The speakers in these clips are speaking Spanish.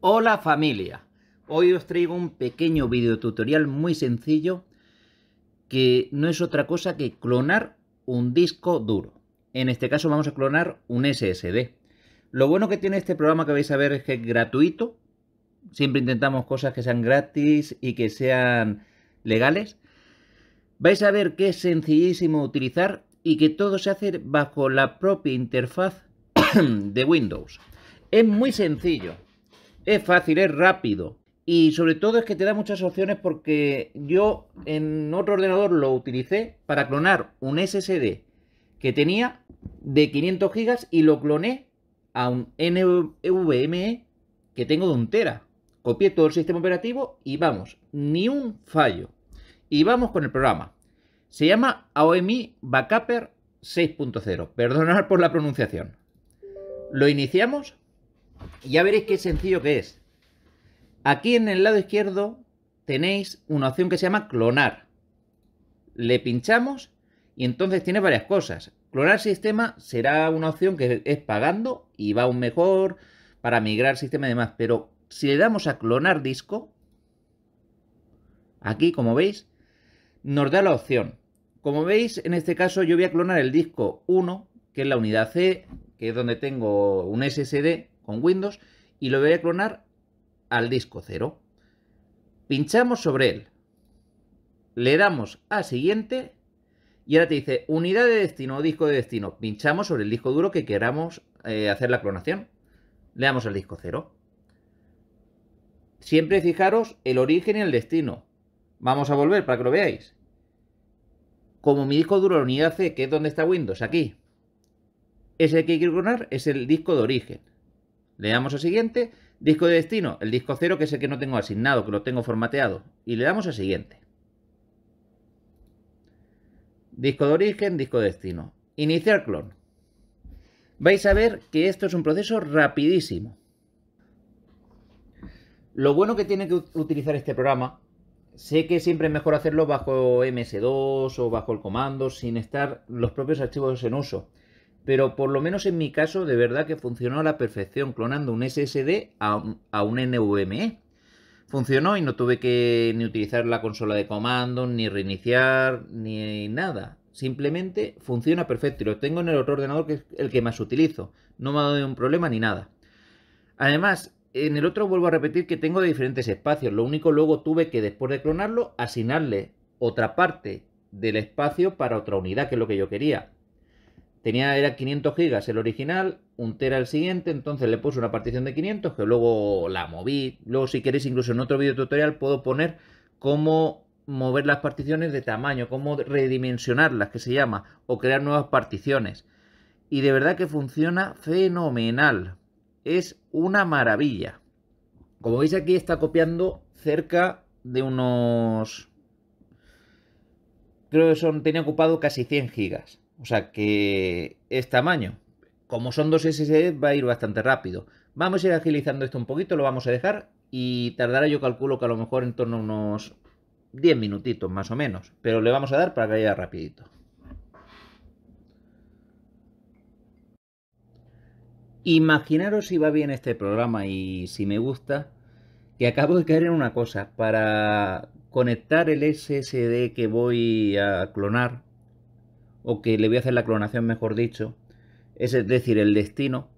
Hola familia, hoy os traigo un pequeño video tutorial muy sencillo que no es otra cosa que clonar un disco duro. En este caso vamos a clonar un SSD. Lo bueno que tiene este programa que vais a ver es que es gratuito. Siempre intentamos cosas que sean gratis y que sean legales. Vais a ver que es sencillísimo utilizar y que todo se hace bajo la propia interfaz de Windows. Es muy sencillo. Es fácil, es rápido y sobre todo es que te da muchas opciones porque yo en otro ordenador lo utilicé para clonar un SSD que tenía de 500 GB y lo cloné a un NVMe que tengo de 1 TB. Copié todo el sistema operativo y vamos, ni un fallo. Y vamos con el programa. Se llama AOMEI Backupper 6.0. Perdonad por la pronunciación. Lo iniciamos. Ya veréis qué sencillo que es. Aquí en el lado izquierdo tenéis una opción que se llama clonar. Le pinchamos y entonces tiene varias cosas. Clonar sistema será una opción que es pagando y va aún mejor para migrar sistema y demás. Pero si le damos a clonar disco, aquí como veis, nos da la opción. Como veis, en este caso yo voy a clonar el disco 1, que es la unidad C, que es donde tengo un SSD con Windows, y lo voy a clonar al disco 0. Pinchamos sobre él, le damos a siguiente y ahora te dice unidad de destino o disco de destino. Pinchamos sobre el disco duro que queramos hacer la clonación, le damos al disco 0. Siempre fijaros el origen y el destino. Vamos a volver para que lo veáis. Como mi disco duro, la unidad C, que es donde está Windows, aquí, ese que hay que clonar es el disco de origen. Le damos a siguiente, disco de destino, el disco 0, que es el que no tengo asignado, que lo tengo formateado. Y le damos a siguiente. Disco de origen, disco de destino. Iniciar clon. Vais a ver que esto es un proceso rapidísimo. Lo bueno que tiene que utilizar este programa, sé que siempre es mejor hacerlo bajo MS2 o bajo el comando, sin estar los propios archivos en uso. Pero por lo menos en mi caso, de verdad que funcionó a la perfección clonando un SSD a un NVMe. Funcionó y no tuve que ni utilizar la consola de comandos, ni reiniciar, ni nada. Simplemente funciona perfecto y lo tengo en el otro ordenador, que es el que más utilizo. No me ha dado un problema ni nada. Además, en el otro vuelvo a repetir que tengo de diferentes espacios. Lo único, luego tuve que, después de clonarlo, asignarle otra parte del espacio para otra unidad, que es lo que yo quería. Era 500 GB el original, 1 TB el siguiente, entonces le puse una partición de 500 que luego la moví. Luego, si queréis, incluso en otro video tutorial puedo poner cómo mover las particiones de tamaño, cómo redimensionarlas, que se llama, o crear nuevas particiones. Y de verdad que funciona fenomenal. Es una maravilla. Como veis aquí está copiando cerca de unos... creo que son... tenía ocupado casi 100 GB. O sea que es tamaño. Como son 2 SSDs va a ir bastante rápido. Vamos a ir agilizando esto un poquito, lo vamos a dejar. Y tardará, yo calculo que a lo mejor en torno a unos 10 minutitos más o menos. Pero le vamos a dar para que vaya rapidito. Imaginaros si va bien este programa y si me gusta, que acabo de caer en una cosa. Para conectar el SSD que voy a clonar, o que le voy a hacer la clonación, mejor dicho, es decir, el destino,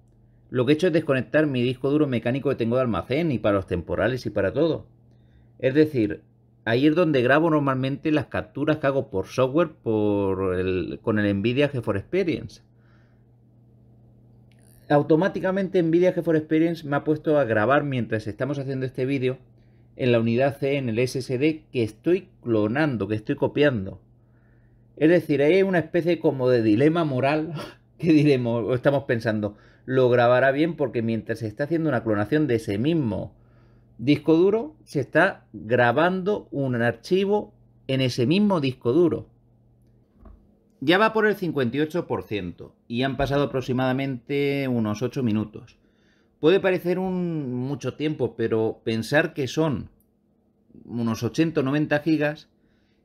lo que he hecho es desconectar mi disco duro mecánico que tengo de almacén y para los temporales y para todo. Es decir, ahí es donde grabo normalmente las capturas que hago por software con el NVIDIA GeForce Experience. Automáticamente NVIDIA GeForce Experience me ha puesto a grabar mientras estamos haciendo este vídeo en la unidad C, en el SSD que estoy clonando, que estoy copiando. Es decir, hay una especie como de dilema moral que diremos, o estamos pensando, lo grabará bien porque mientras se está haciendo una clonación de ese mismo disco duro, se está grabando un archivo en ese mismo disco duro. Ya va por el 58% y han pasado aproximadamente unos 8 minutos. Puede parecer mucho tiempo, pero pensar que son unos 80 o 90 gigas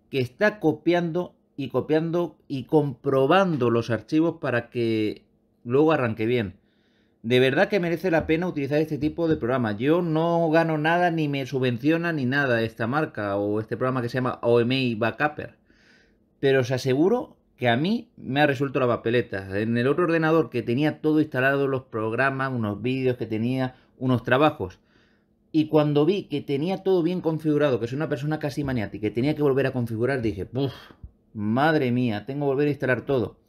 que está copiando y comprobando los archivos para que luego arranque bien. De verdad que merece la pena utilizar este tipo de programas. Yo no gano nada, ni me subvenciona ni nada esta marca o este programa que se llama AOMEI Backupper. Pero os aseguro que a mí me ha resuelto la papeleta. En el otro ordenador que tenía todo instalado, los programas, unos vídeos que tenía, unos trabajos. Y cuando vi que tenía todo bien configurado, que soy una persona casi maniática, que tenía que volver a configurar, dije, ¡puf! Madre mía, tengo que volver a instalar todo.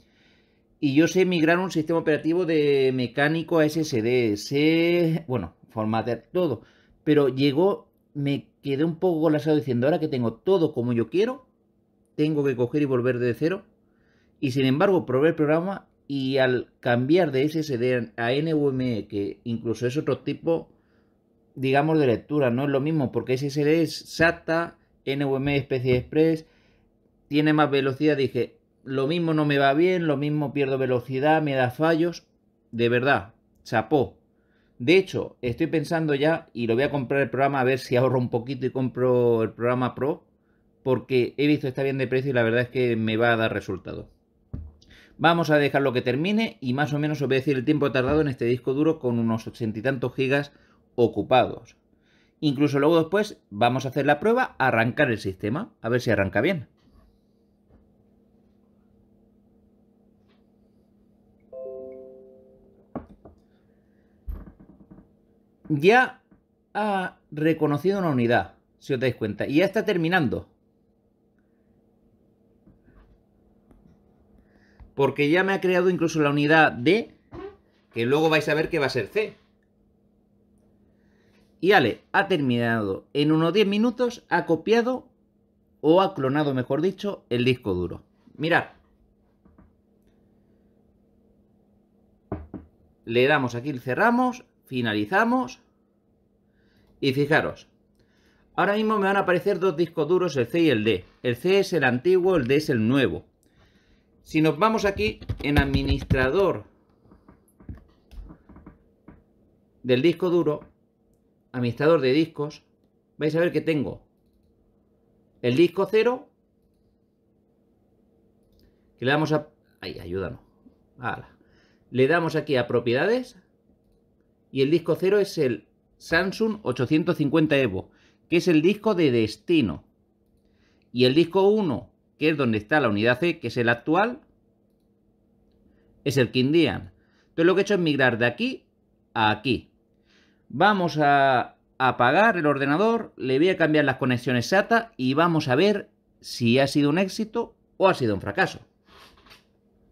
Y yo sé migrar un sistema operativo de mecánico a SSD, sé, bueno, formatear todo. Pero llegó, me quedé un poco colapsado diciendo, ahora que tengo todo como yo quiero, tengo que coger y volver de cero. Y sin embargo, probé el programa y al cambiar de SSD a NVMe, que incluso es otro tipo, digamos, de lectura, no es lo mismo, porque SSD es SATA, NVMe especie express, tiene más velocidad, dije, lo mismo no me va bien, lo mismo pierdo velocidad, me da fallos. De verdad, chapó. De hecho, estoy pensando ya, y lo voy a comprar el programa, a ver si ahorro un poquito y compro el programa Pro, porque he visto está bien de precio y la verdad es que me va a dar resultado. Vamos a dejarlo que termine y más o menos os voy a decir el tiempo tardado en este disco duro con unos 80 y tantos gigas ocupados. Incluso luego después vamos a hacer la prueba, arrancar el sistema, a ver si arranca bien. Ya ha reconocido una unidad, si os dais cuenta, y ya está terminando. Porque ya me ha creado incluso la unidad D, que luego vais a ver que va a ser C. Y ale, ha terminado. En unos 10 minutos ha copiado, o ha clonado, mejor dicho, el disco duro. Mirad. Le damos aquí, cerramos. Finalizamos y fijaros, ahora mismo me van a aparecer dos discos duros, el C y el D. El C es el antiguo, el D es el nuevo. Si nos vamos aquí en administrador del disco duro, administrador de discos, vais a ver que tengo el disco 0, que le damos a... ¡Ay, ayúdanos! Ahora, le damos aquí a propiedades. Y el disco 0 es el Samsung 850 EVO, que es el disco de destino. Y el disco 1, que es donde está la unidad C, que es el actual, es el Kingdian. Entonces lo que he hecho es migrar de aquí a aquí. Vamos a apagar el ordenador, le voy a cambiar las conexiones SATA y vamos a ver si ha sido un éxito o ha sido un fracaso.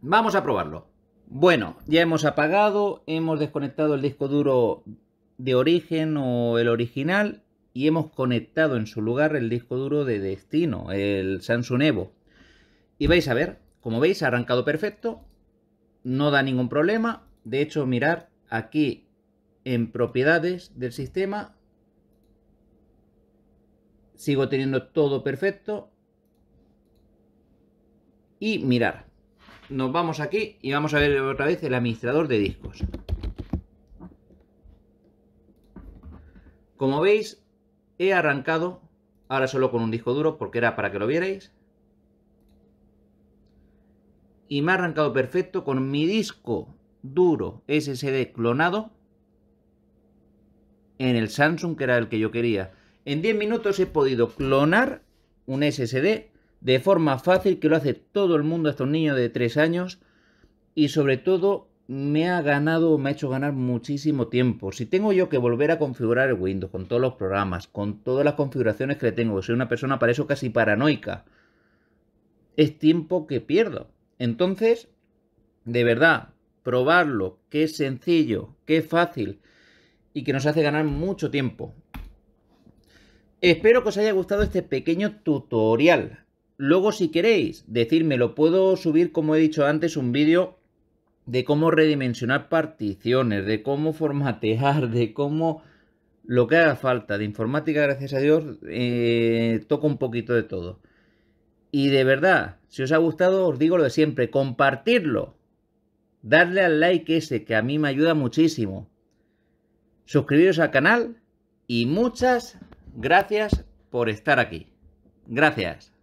Vamos a probarlo. Bueno, ya hemos apagado, hemos desconectado el disco duro de origen o el original y hemos conectado en su lugar el disco duro de destino, el Samsung Evo. Y vais a ver, como veis ha arrancado perfecto, no da ningún problema. De hecho, mirad aquí en propiedades del sistema, sigo teniendo todo perfecto y mirad. Nos vamos aquí y vamos a ver otra vez el administrador de discos. Como veis, he arrancado ahora solo con un disco duro porque era para que lo vierais. Y me ha arrancado perfecto con mi disco duro SSD clonado en el Samsung, que era el que yo quería. En 10 minutos he podido clonar un SSD de forma fácil, que lo hace todo el mundo, hasta un niño de 3 años. Y sobre todo me ha hecho ganar muchísimo tiempo. Si tengo yo que volver a configurar el Windows con todos los programas, con todas las configuraciones que le tengo, soy una persona para eso casi paranoica, es tiempo que pierdo. Entonces, de verdad, probarlo, que es sencillo, que es fácil y que nos hace ganar mucho tiempo. Espero que os haya gustado este pequeño tutorial. Luego, si queréis, decírmelo, puedo subir, como he dicho antes, un vídeo de cómo redimensionar particiones, de cómo formatear, de cómo lo que haga falta. De informática, gracias a Dios, toco un poquito de todo. Y de verdad, si os ha gustado, os digo lo de siempre, compartirlo. Darle al like ese, que a mí me ayuda muchísimo. Suscribiros al canal y muchas gracias por estar aquí. Gracias.